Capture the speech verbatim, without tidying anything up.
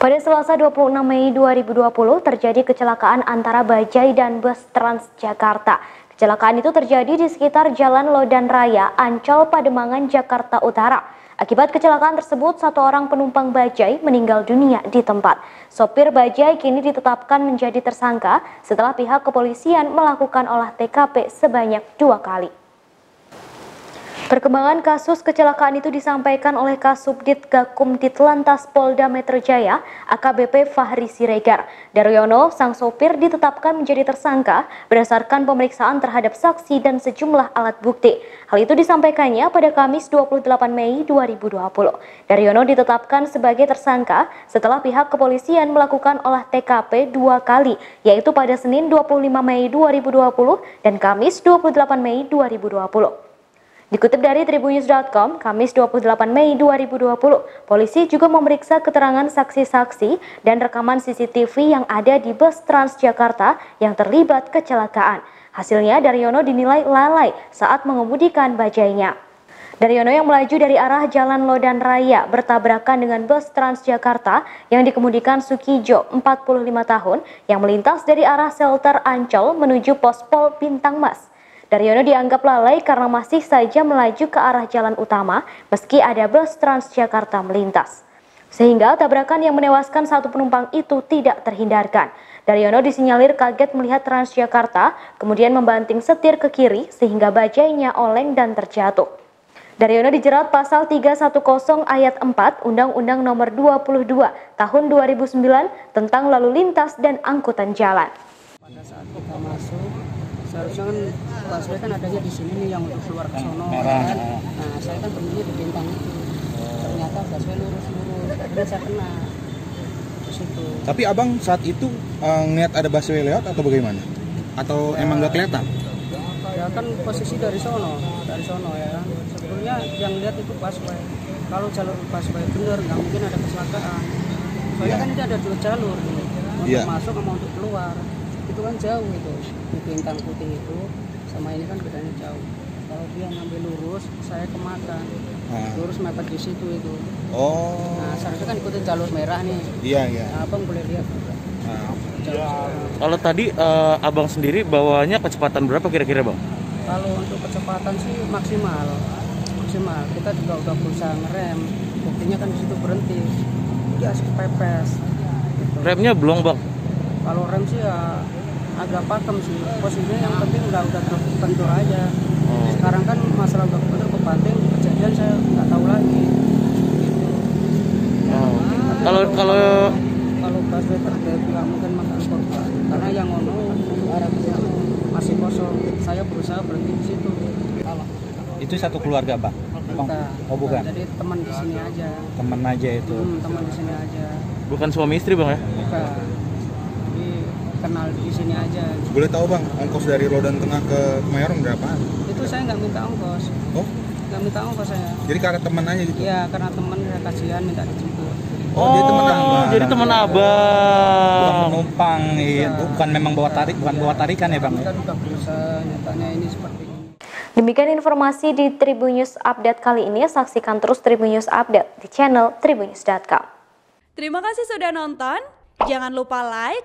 Pada Selasa dua puluh enam Mei dua ribu dua puluh terjadi kecelakaan antara Bajaj dan bus Transjakarta. Kecelakaan itu terjadi di sekitar Jalan Lodan Raya, Ancol, Pademangan, Jakarta Utara. Akibat kecelakaan tersebut, satu orang penumpang Bajaj meninggal dunia di tempat. Sopir Bajaj kini ditetapkan menjadi tersangka setelah pihak kepolisian melakukan olah T K P sebanyak dua kali. Perkembangan kasus kecelakaan itu disampaikan oleh Kasubdit Gakkum Ditlantas Polda Metro Jaya, A K B P Fahri Siregar. Daryono, sang sopir, ditetapkan menjadi tersangka berdasarkan pemeriksaan terhadap saksi dan sejumlah alat bukti. Hal itu disampaikannya pada Kamis dua puluh delapan Mei dua ribu dua puluh. Daryono ditetapkan sebagai tersangka setelah pihak kepolisian melakukan olah T K P dua kali, yaitu pada Senin dua puluh lima Mei dua ribu dua puluh dan Kamis dua puluh delapan Mei dua ribu dua puluh. Dikutip dari Tribunews dot com, Kamis dua puluh delapan Mei dua ribu dua puluh, polisi juga memeriksa keterangan saksi-saksi dan rekaman C C T V yang ada di bus Transjakarta yang terlibat kecelakaan. Hasilnya, Daryono dinilai lalai saat mengemudikan Bajajnya. Daryono yang melaju dari arah Jalan Lodan Raya bertabrakan dengan bus Transjakarta yang dikemudikan Sukijo, empat puluh lima tahun, yang melintas dari arah shelter Ancol menuju Pos Pol Bintang Mas. Daryono dianggap lalai karena masih saja melaju ke arah jalan utama meski ada bus Transjakarta melintas. Sehingga tabrakan yang menewaskan satu penumpang itu tidak terhindarkan. Daryono disinyalir kaget melihat Transjakarta, kemudian membanting setir ke kiri sehingga Bajajnya oleng dan terjatuh. Daryono dijerat pasal tiga satu nol ayat empat Undang-Undang nomor dua puluh dua tahun dua ribu sembilan tentang lalu lintas dan angkutan jalan. Pada saat kita masuk, seharusnya kan busway kan adanya di sini nih yang untuk keluar ke sono kan. Nah, saya kan berhenti di bintang itu. Ternyata busway lurus-lurus, akhirnya saya kena di situ. Tapi abang saat itu uh, ngeliat ada busway lewat atau bagaimana? Atau ya, emang nggak kelihatan? Ya kan posisi dari sono, dari sono ya kan. Sebetulnya yang lihat itu busway. Kalau jalur busway bener, nggak mungkin ada kecelakaan. Soalnya ya, kan ini ada dua jalur nih, untuk ya, masuk sama untuk keluar. Itu kan jauh itu, di bintang putih itu sama ini kan bedanya jauh. Kalau dia ngambil lurus, saya kemakan. Nah, lurus mepet di situ itu. Oh. Nah, seharusnya kan ikutin jalur merah nih. Iya, iya. Nah, abang boleh lihat. Nah, kalau tadi uh, abang sendiri bawanya kecepatan berapa kira-kira, Bang? Kalau untuk kecepatan sih maksimal. Maksimal. Kita juga udah berusaha ngerem. Buktinya kan di situ berhenti. Dia asik pepes. Gitu. Remnya belum, Bang. Kalau rem sih ya agak pakem sih, posisinya yang penting nggak udah terbentur aja. Oh. Sekarang kan masalah udah terbentur kebanting, kejadian saya nggak tahu lagi. Gitu. Oh. Nah, kalau kalau kalau busway terjadi nggak mungkin makan korban, karena yang ono arahnya masih kosong. Saya berusaha berhenti di situ. Kalau itu satu keluarga, Pak? Bukan. Oh, bukan. Jadi teman di sini aja. Teman aja itu. Hmm, teman di sini aja. Bukan suami istri, Bang ya? Bukan. Kenal di sini aja. Boleh tahu, Bang, ongkos dari Lodan Tengah ke Kemayoran berapa? Itu saya nggak minta ongkos. Oh? Nggak minta ongkos saya. Jadi karena teman aja gitu? Iya, karena teman, saya kasihan minta dijemput. Oh, oh, dia teman abang. Jadi teman abang. Bukan penumpang, iya. Bukan, bukan memang bawa tarik, bukan iya, bawa tarikan ya, Bang? Kita juga berusaha, nyatanya ini seperti ini. Demikian informasi di Tribun News Update kali ini. Saksikan terus Tribun News Update di channel Tribun News dot com. Terima kasih sudah nonton. Jangan lupa like,